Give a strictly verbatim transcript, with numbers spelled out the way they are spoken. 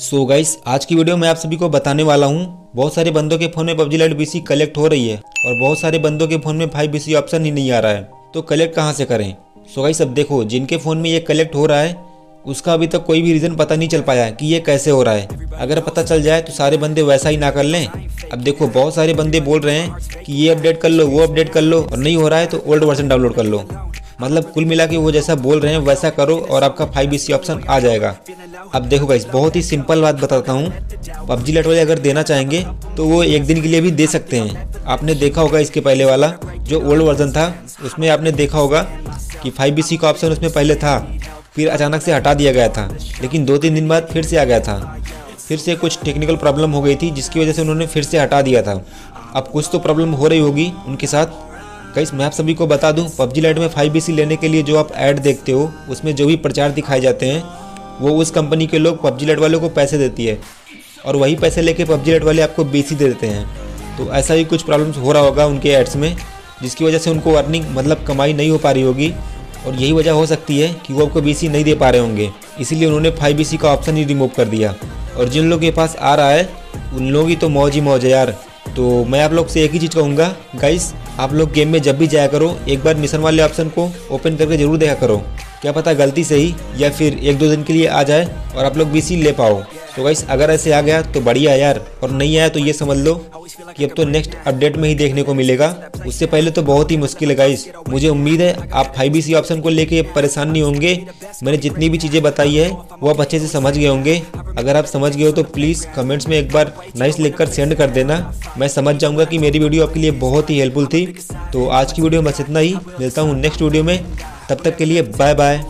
सो so guys, आज की video में आप सभी को बताने वाला हूँ बहुत सारे बंदों के फोन में पबजी लाइट बीसी कलेक्ट हो रही है और बहुत सारे बंदों के फोन में फाइव बी सी ऑप्शन ही नहीं आ रहा है, तो कलेक्ट कहाँ से करें। सो गाइस, अब देखो जिनके फोन में ये कलेक्ट हो रहा है उसका अभी तक कोई भी रीजन पता नहीं चल पाया कि ये कैसे हो रहा है। अगर पता चल जाए तो सारे बंदे वैसा ही ना कर लें। अब देखो बहुत सारे बंदे बोल रहे हैं कि ये अपडेट कर लो, वो अपडेट कर लो, और नहीं हो रहा है तो ओल्ड वर्जन डाउनलोड कर लो। मतलब कुल मिला के वो जैसा बोल रहे हैं वैसा करो और आपका फाइव बी सी ऑप्शन आ जाएगा। अब देखो गाइस, बहुत ही सिंपल बात बताता हूँ। पबजी लाइट वाले अगर देना चाहेंगे तो वो एक दिन के लिए भी दे सकते हैं। आपने देखा होगा इसके पहले वाला जो ओल्ड वर्जन था उसमें आपने देखा होगा कि फाइव बी सी का ऑप्शन उसमें पहले था, फिर अचानक से हटा दिया गया था, लेकिन दो तीन दिन बाद फिर से आ गया था। फिर से कुछ टेक्निकल प्रॉब्लम हो गई थी जिसकी वजह से उन्होंने फिर से हटा दिया था। अब कुछ तो प्रॉब्लम हो रही होगी उनके साथ। गाइस, मैं आप सभी को बता दूं, पबजी लाइट में फाइव बी सी लेने के लिए जो आप ऐड देखते हो उसमें जो भी प्रचार दिखाए जाते हैं वो उस कंपनी के लोग पबजी लाइट वालों को पैसे देती है और वही पैसे लेके पबजी लाइट वाले आपको बीसी दे देते हैं। तो ऐसा ही कुछ प्रॉब्लम्स हो रहा होगा उनके एड्स में जिसकी वजह से उनको अर्निंग मतलब कमाई नहीं हो पा रही होगी, और यही वजह हो सकती है कि वो आपको बीसी नहीं दे पा रहे होंगे, इसीलिए उन्होंने फाइव बी सी का ऑप्शन ही रिमूव कर दिया। और जिन लोगों के पास आ रहा है उन लोगों की तो मौज ही मौज है यार। तो मैं आप लोग से एक ही चीज़ कहूँगा गाइस, आप लोग गेम में जब भी जाया करो एक बार मिशन वाले ऑप्शन को ओपन करके ज़रूर देखा करो, क्या पता गलती से ही या फिर एक दो दिन के लिए आ जाए और आप लोग बीसी ले पाओ। तो गाइस, अगर ऐसे आ गया तो बढ़िया यार, और नहीं आया तो ये समझ लो कि अब तो नेक्स्ट अपडेट में ही देखने को मिलेगा, उससे पहले तो बहुत ही मुश्किल है। गाइस, मुझे उम्मीद है आप फाइव बी सी ऑप्शन को लेके परेशान नहीं होंगे। मैंने जितनी भी चीज़ें बताई है वो आप अच्छे से समझ गए होंगे। अगर आप समझ गए हो तो प्लीज़ कमेंट्स में एक बार नाइस लिख कर सेंड कर देना, मैं समझ जाऊँगा कि मेरी वीडियो आपके लिए बहुत ही हेल्पफुल थी। तो आज की वीडियो में बस इतना ही, मिलता हूँ नेक्स्ट वीडियो में, तब तक के लिए बाय बाय।